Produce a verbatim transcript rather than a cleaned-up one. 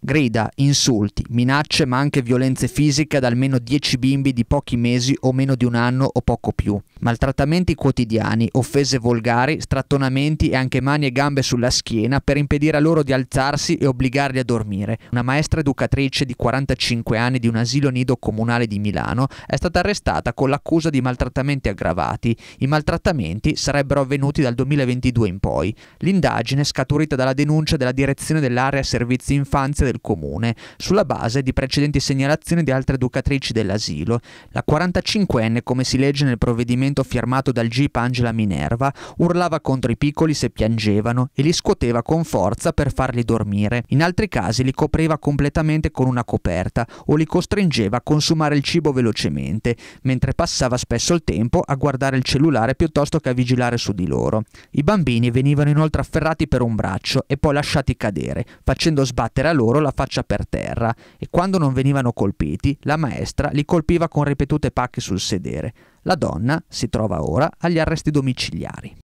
grida, insulti, minacce ma anche violenze fisiche ad almeno dieci bimbi di pochi mesi o meno di un anno o poco più, maltrattamenti quotidiani, offese volgari, strattonamenti e anche mani e gambe sulla schiena per impedire a loro di alzarsi e obbligarli a dormire. Una maestra educatrice di quarantacinque anni di un asilo nido comunale di Milano è stata arrestata con l'accusa di maltrattamenti aggravati. I maltrattamenti sarebbero avvenuti dal duemilaventidue in poi. L'indagine è scaturita dalla denuncia della direzione dell'area servizi infanzia del comune, sulla base di precedenti segnalazioni di altre educatrici dell'asilo. La quarantacinquenne, come si legge nel provvedimento firmato dal G I P Angela Minerva, urlava contro i piccoli se piangevano e li scuoteva con forza per farli dormire. In altri casi li copriva completamente con una coperta o li costringeva a consumare il cibo velocemente, mentre passava spesso il tempo a guardare il cellulare piuttosto che a vigilare su di loro. I bambini venivano inoltre afferrati per un braccio e poi lasciati cadere, facendo sbattere a loro la faccia per terra, e quando non venivano colpiti, la maestra li colpiva con ripetute pacche sul sedere. La donna si trova ora agli arresti domiciliari.